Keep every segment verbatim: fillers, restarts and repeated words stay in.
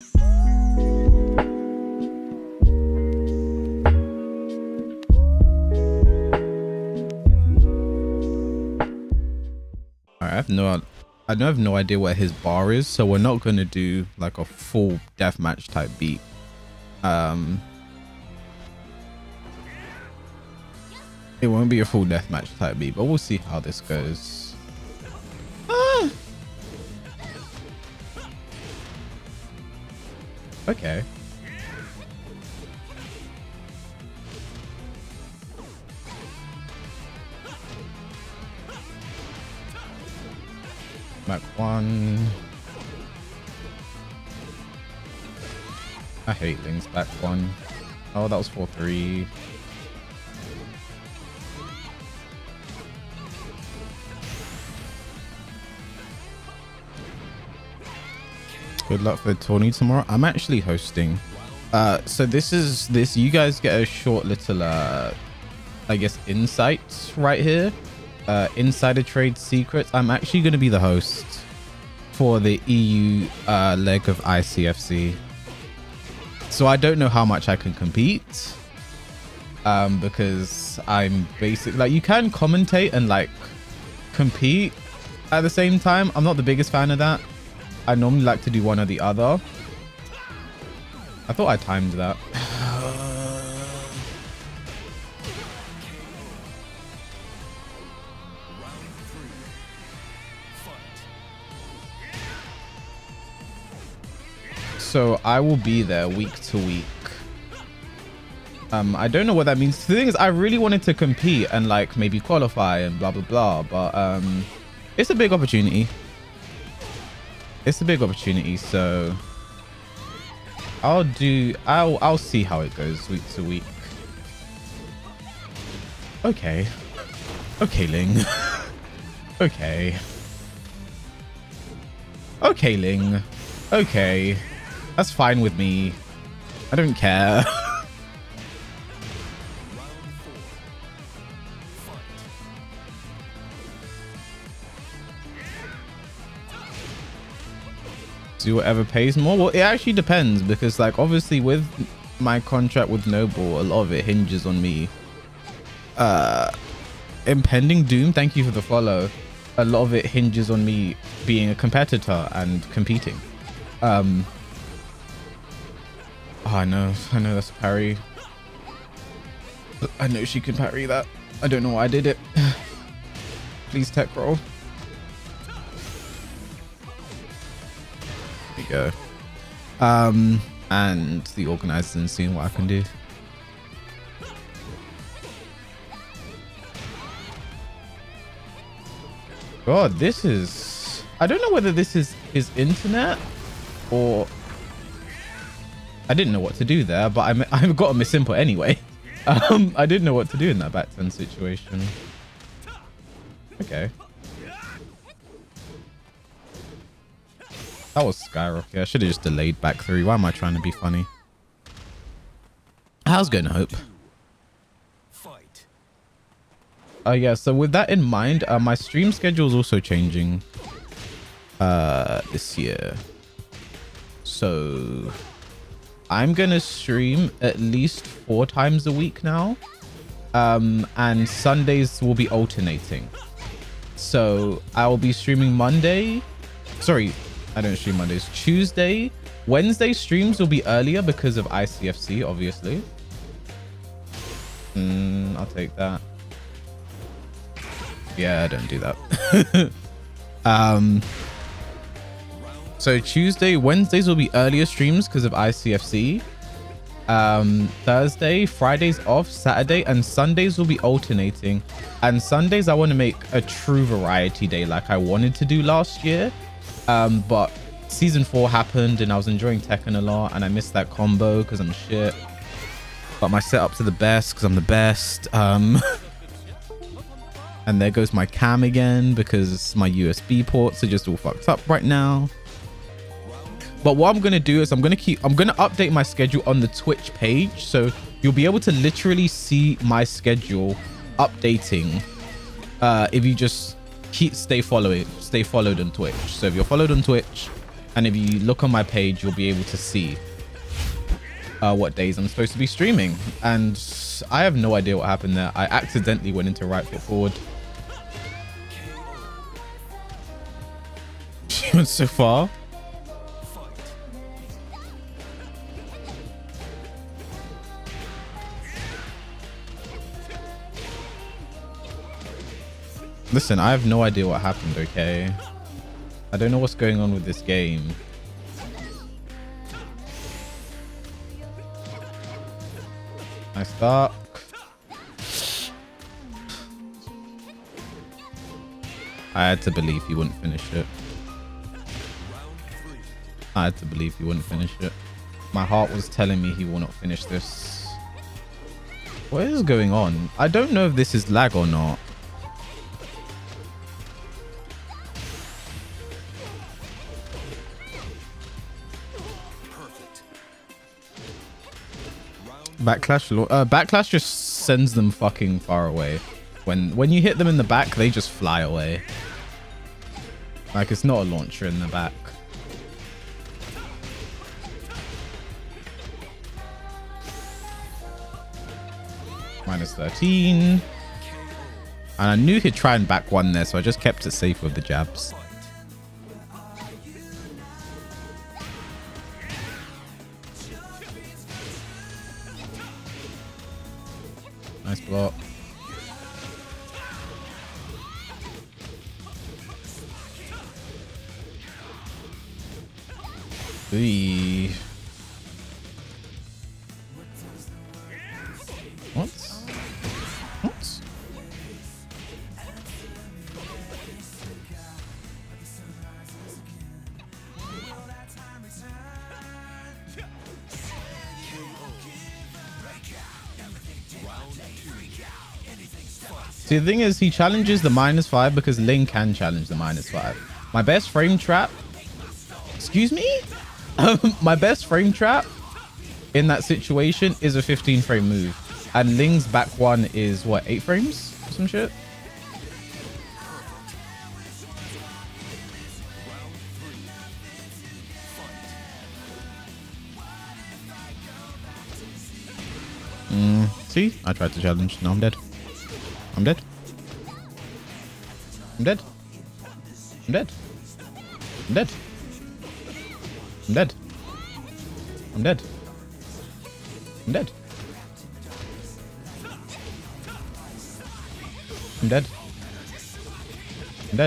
I have no, I don't have no idea where his bar is, so we're not gonna do like a full deathmatch type beat. Um, it won't be a full deathmatch type beat, but we'll see how this goes. Ah! Okay. Back one. I hate Ling's back one. Oh, that was four three. Good luck for the tourney tomorrow. I'm actually hosting. Uh, so this is this. You guys get a short little, uh, I guess, insights right here. Uh, insider trade secrets. I'm actually going to be the host for the E U uh, leg of I C F C. So I don't know how much I can compete um, because I'm basically like, you can commentate and like compete at the same time. I'm not the biggest fan of that. I normally like to do one or the other. I thought I timed that. So I will be there week to week. Um, I don't know what that means. The thing is, I really wanted to compete and like maybe qualify and blah, blah, blah. But um, it's a big opportunity. It's a big opportunity. So I'll do, I'll, I'll see how it goes week to week. Okay. Okay, Ling. Okay. Okay, Ling. Okay. That's fine with me. I don't care. Do whatever pays more. Well, it actually depends because like obviously with my contract with Noble, a lot of it hinges on me. Uh, impending doom. Thank you for the follow. A lot of it hinges on me being a competitor and competing. Um, Oh, I know, I know that's a parry. I know she can parry that. I don't know why I did it. Please tech roll. There we go. Um, and the organizer and seeing what I can do. God, this is... I don't know whether this is his internet or... I didn't know what to do there, but I, I got a misinput anyway. Um, I didn't know what to do in that back ten situation. Okay. That was skyrocket. I should have just delayed back three. Why am I trying to be funny? How's going to hope? Oh, uh, yeah. So with that in mind, uh, my stream schedule is also changing uh, this year. So... I'm going to stream at least four times a week now. Um, and Sundays will be alternating. So I will be streaming Monday. Sorry, I don't stream Mondays. Tuesday. Wednesday streams will be earlier because of I C F C, obviously. Mm, I'll take that. Yeah, don't do that. um... So Tuesday, Wednesdays will be earlier streams because of I C F C. Um, Thursday, Fridays off, Saturday and Sundays will be alternating. And Sundays I want to make a true variety day like I wanted to do last year. Um, but season four happened and I was enjoying Tekken a lot and I missed that combo because I'm shit. But my setups are the best because I'm the best. Um, and there goes my cam again because my U S B ports are just all fucked up right now. But what I'm going to do is I'm going to keep, I'm going to update my schedule on the Twitch page. So you'll be able to literally see my schedule updating uh, if you just keep, stay following, stay followed on Twitch. So if you're followed on Twitch And if you look on my page, you'll be able to see uh, what days I'm supposed to be streaming. And I have no idea what happened there. I accidentally went into right foot forward. She went so far. Listen, I have no idea what happened, okay? I don't know what's going on with this game. Nice start. I had to believe he wouldn't finish it. I had to believe he wouldn't finish it. My heart was telling me he will not finish this. What is going on? I don't know if this is lag or not. Backlash, uh, Backlash just sends them fucking far away. When when you hit them in the back, they just fly away. Like, it's not a launcher in the back. minus thirteen. And I knew he'd try and back one there, so I just kept it safe with the jabs. Nice block. Eee. What? What? See, the thing is, he challenges the minus five because Ling can challenge the minus five. My best frame trap, excuse me, um, my best frame trap in that situation is a fifteen frame move, and Ling's back one is what, eight frames, some shit. Mm, see, I tried to challenge. Now I'm dead. I'm dead. I'm dead. I'm dead. I'm dead. I'm dead. I'm dead. I'm dead. I'm dead. I'm dead.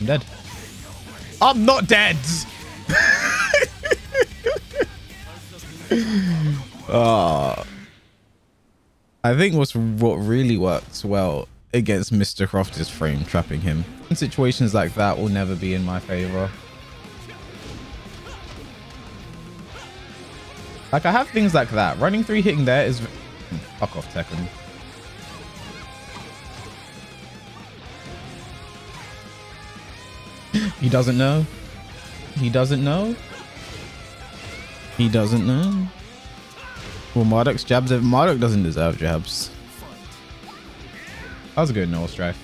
I'm dead. I'm not dead. Oh. I think what's what really works well against Mister Croft is frame trapping him. And situations like that will never be in my favor. Like, I have things like that. Running three, hitting there is... Fuck off, Tekken. He doesn't know. He doesn't know. He doesn't know. Well, Marduk's jabs. Marduk doesn't deserve jabs. That was a good Noble Strife.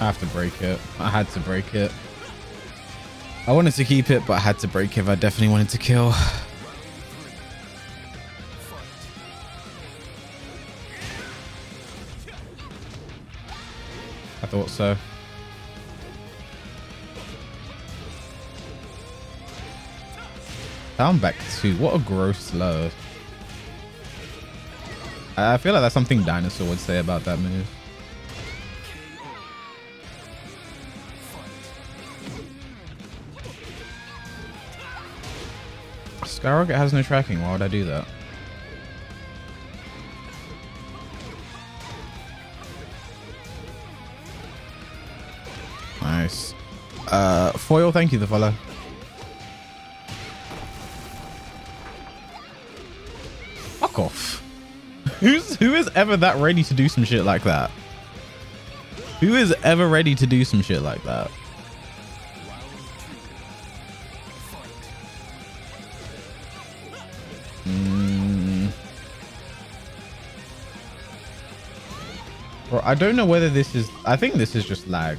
I have to break it. I had to break it. I wanted to keep it, but I had to break it if I definitely wanted to kill. Thought so. Down back two. What a gross low. I feel like that's something Dinosaur would say about that move. Skyrocket has no tracking. Why would I do that? Nice. Uh, foil, thank you, the follow. Fuck off. Who's, who is ever that ready to do some shit like that? Who is ever ready to do some shit like that? Bro, I don't know whether this is... I think this is just lag.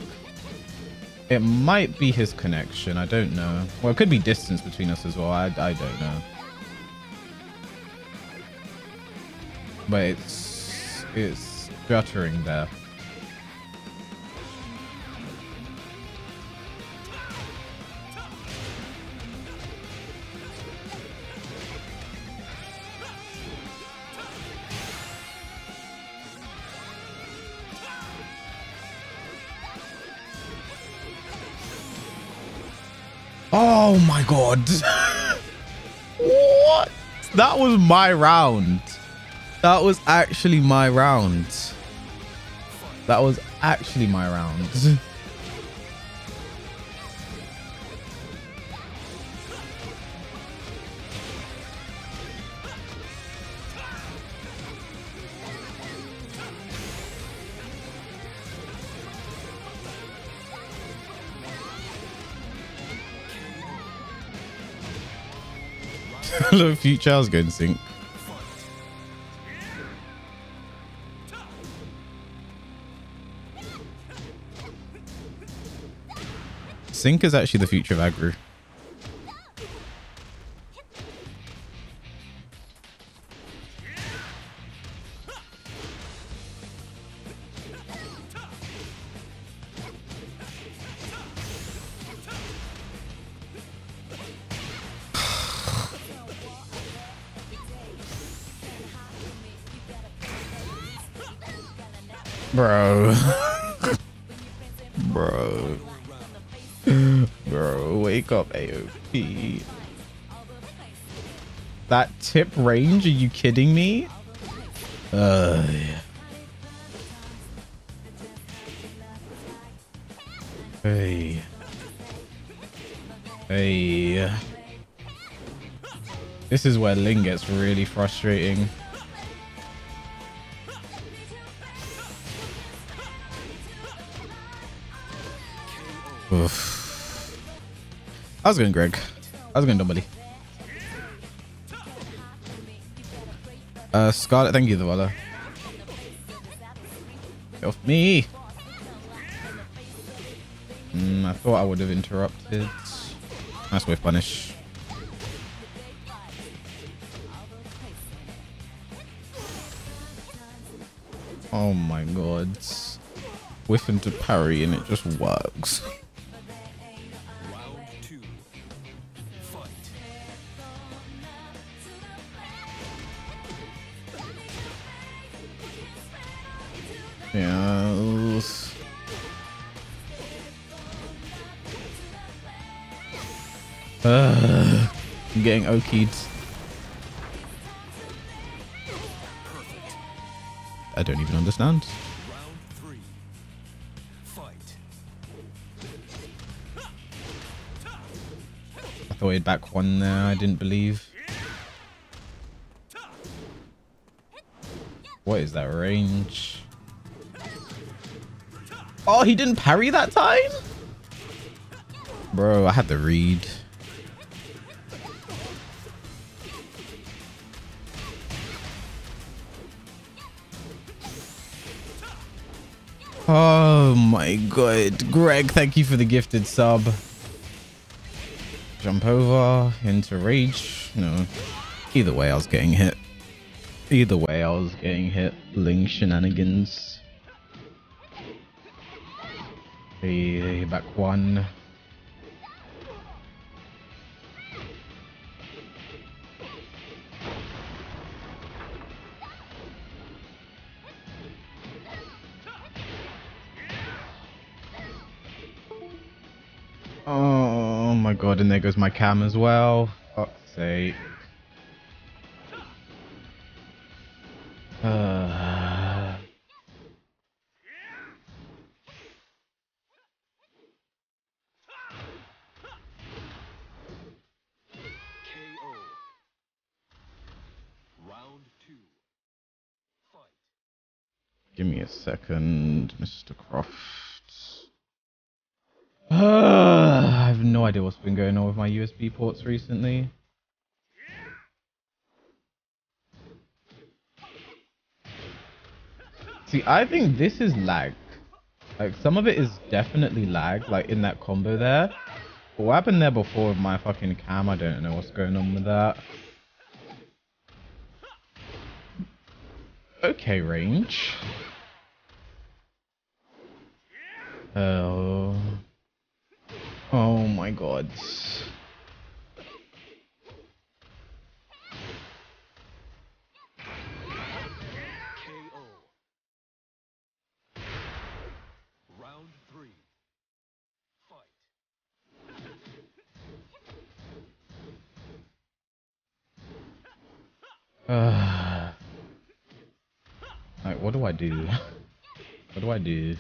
It might be his connection. I don't know. Well, it could be distance between us as well. I, I don't know. But it's... It's stuttering there. Oh my god. What? That was my round. That was actually my round. That was actually my round. Hello, future. I was going to sink. Sync is actually the future of aggro. Bro. Bro. Bro, wake up, A O P. That tip range? Are you kidding me? Uh, yeah. Hey. Hey. This is where Ling gets really frustrating. Oof. I was going Greg. I was going Dombali. Uh, Scarlet, thank you, the Valor. Get off me. Mm, I thought I would have interrupted. Nice wave punish. Oh my god. Whiff into parry and it just works. Yes. Uh, I'm getting okied. I don't even understand. I thought he'd back one there. I didn't believe. What is that range? Oh, he didn't parry that time? Bro, I had the read. Oh my god. Greg, thank you for the gifted sub. Jump over into rage. No. Either way, I was getting hit. Either way, I was getting hit. Ling shenanigans. Hey, back one. Oh my god, and there goes my cam as well. Fuck's sake. Uh. Give me a second, Mister Croft. Uh, I have no idea what's been going on with my U S B ports recently. See, I think this is lag. Like, some of it is definitely lag, like in that combo there. But what happened there before with my fucking cam, I don't know what's going on with that. Okay, range. Oh. Oh my god. Uh, like, what do I do? What do I do?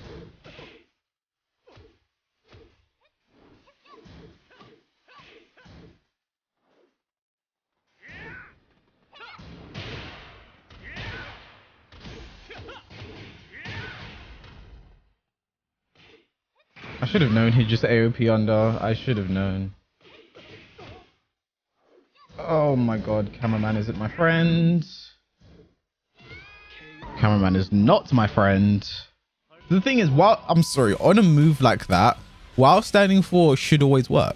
I should have known he just A O P under. I should have known. Oh my god, cameraman isn't my friend. Cameraman is not my friend. The thing is, while I'm sorry, on a move like that, while standing four should always work.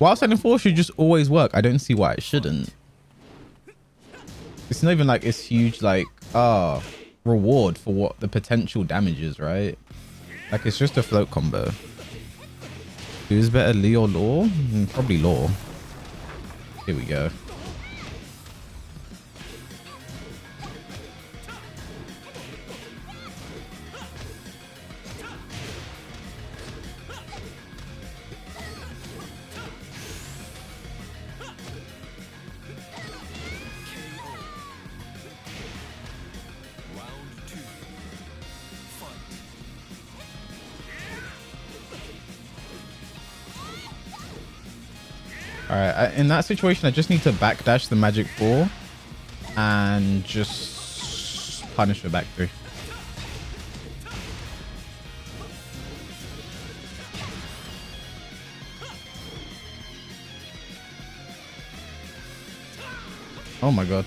While standing four should just always work. I don't see why it shouldn't. It's not even like it's huge, like, ah, uh, reward for what the potential damage is, right? Like, it's just a float combo. Who's better, Lee or Law? Mm, probably Law. Here we go. Alright, in that situation, I just need to backdash the magic ball and just punish her back three. Oh my god.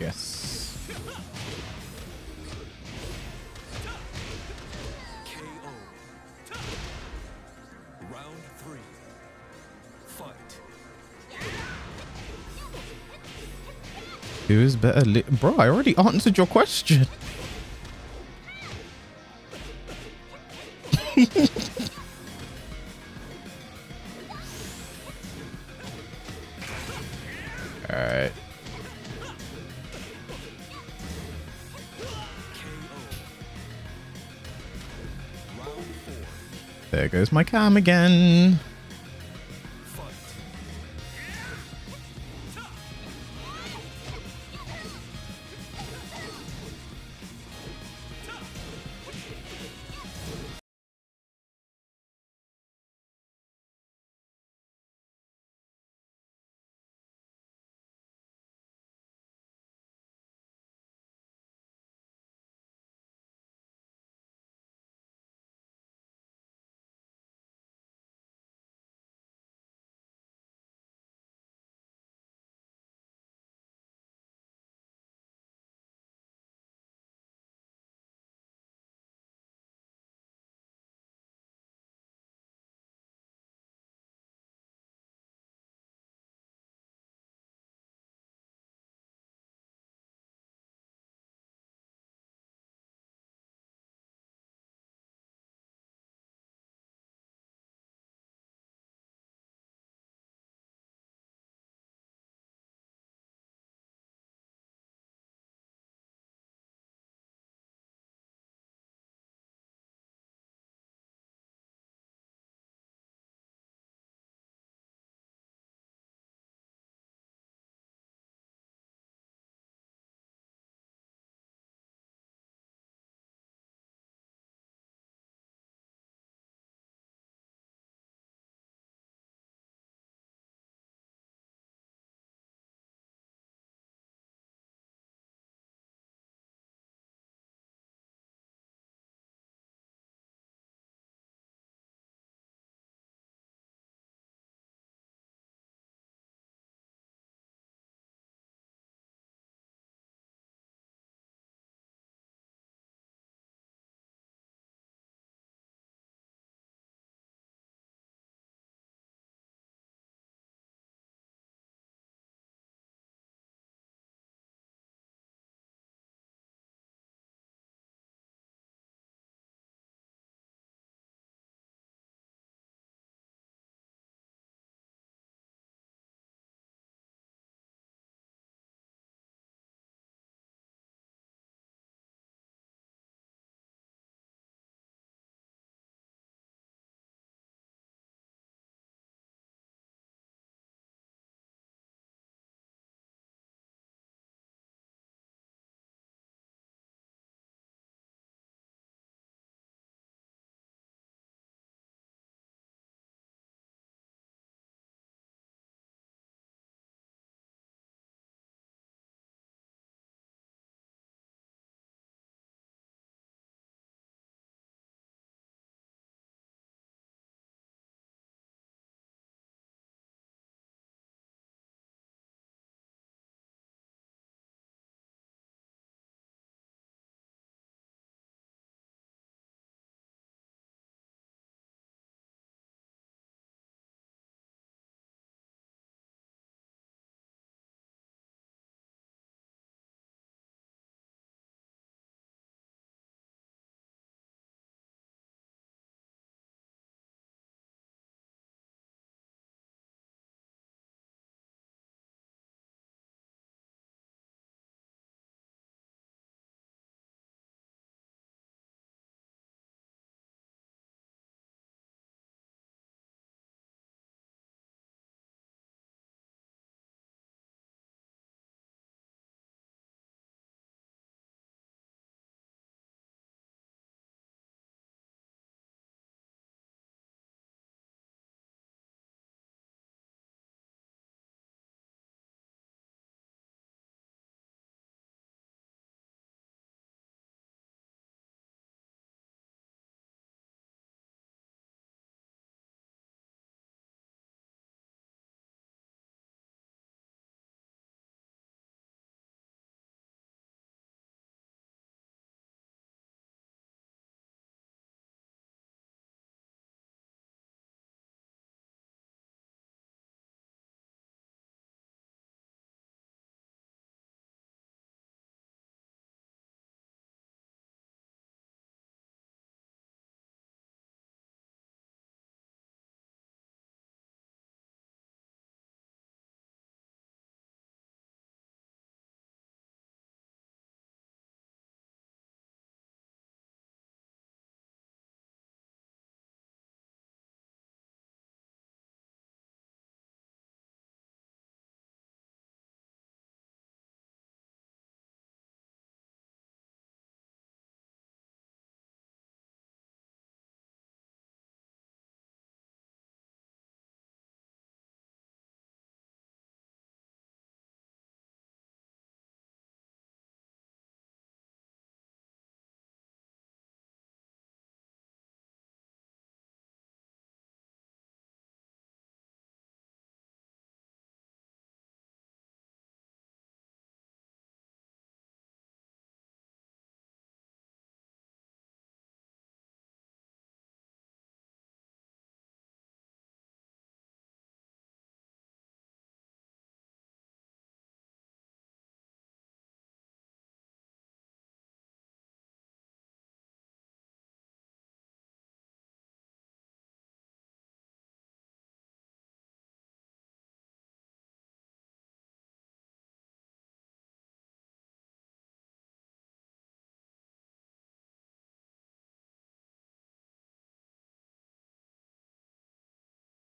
Yes. K O. Round three. Fight. Who is better, Li- bro? I already answered your question. All right. There goes my cam again.